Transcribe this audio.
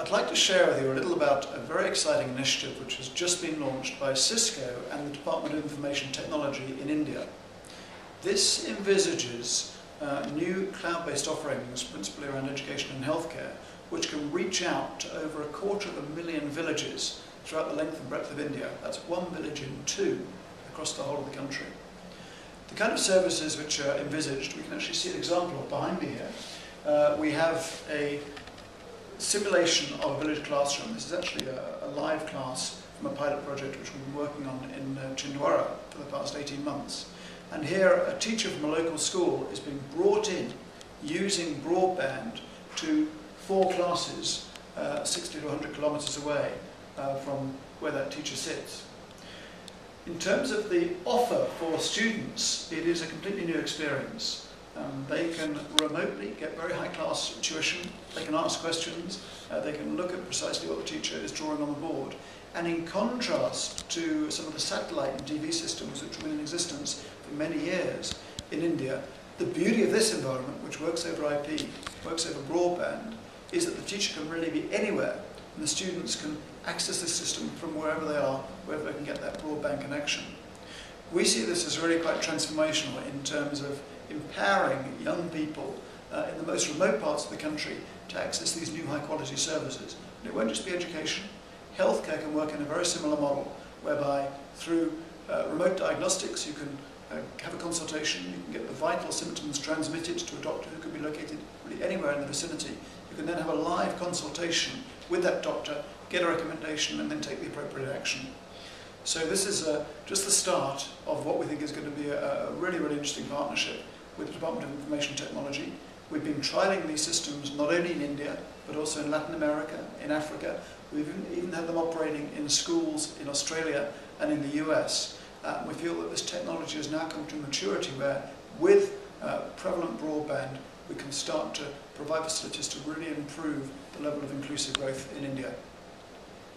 I'd like to share with you a little about a very exciting initiative which has just been launched by Cisco and the Department of Information Technology in India. This envisages new cloud-based offerings, principally around education and healthcare, which can reach out to over 250,000 villages throughout the length and breadth of India. That's one village in two across the whole of the country. The kind of services which are envisaged, we can actually see an example of behind me here. We have a simulation of a village classroom. This is actually a live class from a pilot project which we've been working on in Chhindwara for the past 18 months. And here a teacher from a local school is being brought in using broadband to four classes 60 to 100 kilometres away from where that teacher sits. In terms of the offer for students, it is a completely new experience. They can remotely get very high class tuition, they can ask questions, they can look at precisely what the teacher is drawing on the board. And in contrast to some of the satellite and TV systems which have been in existence for many years in India, the beauty of this environment, which works over IP, works over broadband, is that the teacher can really be anywhere and the students can access the system from wherever they are, wherever they can get that broadband connection. We see this as really quite transformational in terms of empowering young people in the most remote parts of the country to access these new high quality services. And it won't just be education. Healthcare can work in a very similar model, whereby through remote diagnostics you can have a consultation, you can get the vital symptoms transmitted to a doctor who can be located really anywhere in the vicinity. You can then have a live consultation with that doctor, get a recommendation and then take the appropriate action. So this is just the start of what we think is going to be a really, really interesting partnership with the Department of Information Technology. We've been trialing these systems not only in India, but also in Latin America, in Africa. We've even had them operating in schools in Australia and in the US. We feel that this technology has now come to maturity where, with prevalent broadband, we can start to provide facilities to really improve the level of inclusive growth in India.